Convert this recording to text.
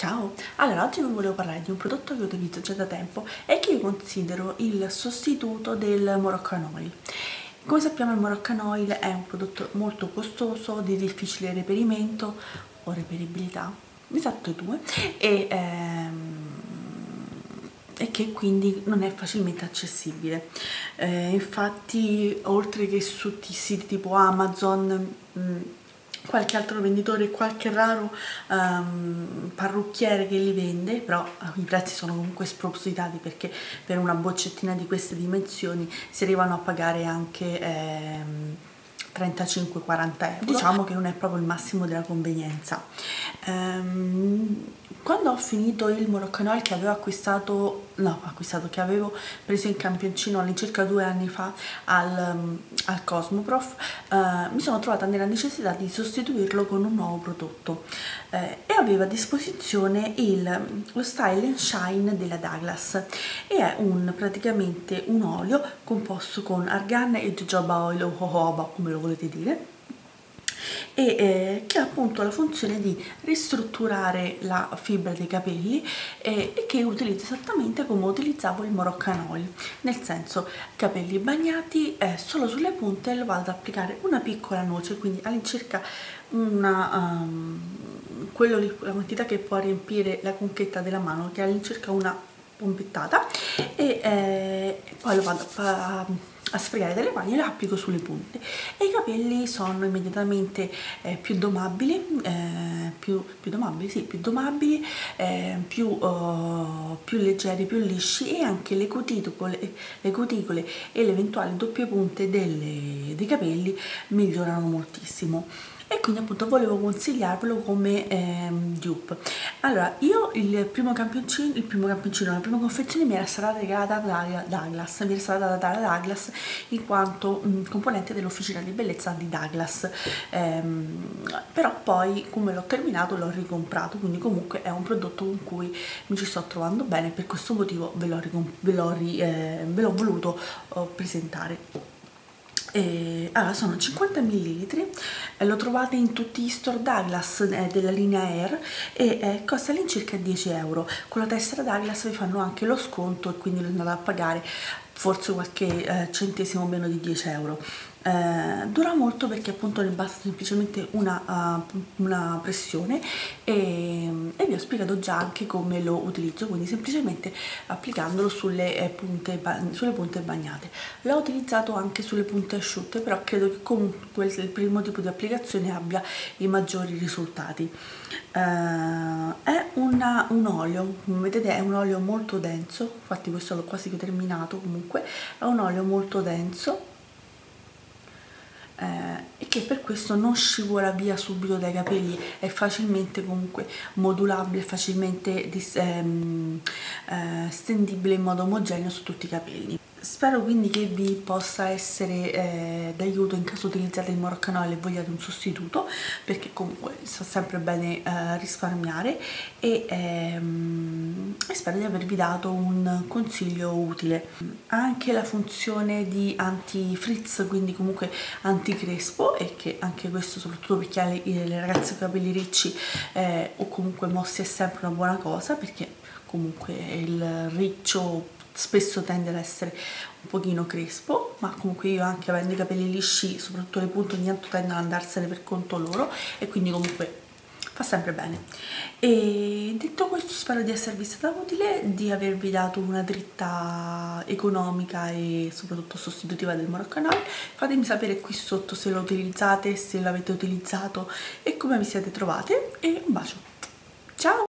Ciao! Allora, oggi vi volevo parlare di un prodotto che utilizzo già da tempo e che io considero il sostituto del Moroccan Oil. Come sappiamo, il Moroccan Oil è un prodotto molto costoso, di difficile reperimento o reperibilità, esatto i due, e che quindi non è facilmente accessibile. Infatti, oltre che su siti tipo Amazon, qualche altro venditore, qualche raro parrucchiere che li vende, però i prezzi sono comunque spropositati, perché per una boccettina di queste dimensioni si arrivano a pagare anche 35-40 euro. Diciamo che non è proprio il massimo della convenienza. Quando ho finito il Moroccan Oil che avevo preso in campioncino all'incirca 2 anni fa al Cosmoprof, mi sono trovata nella necessità di sostituirlo con un nuovo prodotto e avevo a disposizione lo Style and Shine della Douglas, e è praticamente un olio composto con argan e jojoba oil, o jojoba come lo volete dire, che ha appunto la funzione di ristrutturare la fibra dei capelli e che utilizzo esattamente come utilizzavo il Moroccan Oil, nel senso capelli bagnati, solo sulle punte lo vado ad applicare una piccola noce, quindi all'incirca la quantità che può riempire la conchetta della mano, che è all'incirca una pompettata, e poi lo vado a sfregare delle mani e lo applico sulle punte, e i capelli sono immediatamente più leggeri, più lisci, e anche le cuticole e le eventuali doppie punte dei capelli migliorano moltissimo, e quindi appunto volevo consigliarvelo come dupe. Allora, la prima confezione mi era stata regalata da Douglas, in quanto componente dell'officina di bellezza di Douglas, però poi, come l'ho terminato, l'ho ricomprato, quindi comunque è un prodotto con cui mi ci sto trovando bene, per questo motivo ve l'ho voluto presentare. Allora, sono 50 ml, lo trovate in tutti i store Douglas della linea Air, e costa all'incirca 10 euro. Con la tessera Douglas vi fanno anche lo sconto, e quindi lo andate a pagare forse qualche centesimo meno di 10 euro. Dura molto, perché appunto ne basta semplicemente una pressione, e vi ho spiegato già anche come lo utilizzo, quindi semplicemente applicandolo sulle punte bagnate. L'ho utilizzato anche sulle punte asciutte, però credo che comunque il primo tipo di applicazione abbia i maggiori risultati. È un olio, come vedete, è un olio molto denso, infatti questo l'ho quasi terminato, comunque è un olio molto denso, e che per questo non scivola via subito dai capelli, è facilmente comunque modulabile, facilmente stendibile in modo omogeneo su tutti i capelli. Spero quindi che vi possa essere d'aiuto in caso utilizzate il Moroccan Oil e vogliate un sostituto, perché comunque sta sempre bene risparmiare, e spero di avervi dato un consiglio utile. Ha anche la funzione di anti-frizz, quindi comunque anti-crespo, e che anche questo, soprattutto per chi ha le ragazze con i capelli ricci o comunque mossi, è sempre una buona cosa, perché comunque il riccio spesso tende ad essere un pochino crespo, ma comunque io, anche avendo i capelli lisci, soprattutto le punte, ogni tanto tendono ad andarsene per conto loro, e quindi comunque fa sempre bene. E detto questo, spero di esservi stata utile, di avervi dato una dritta economica e soprattutto sostitutiva del Moroccan Oil. Fatemi sapere qui sotto se lo utilizzate, se l'avete utilizzato e come vi siete trovate, e un bacio, ciao!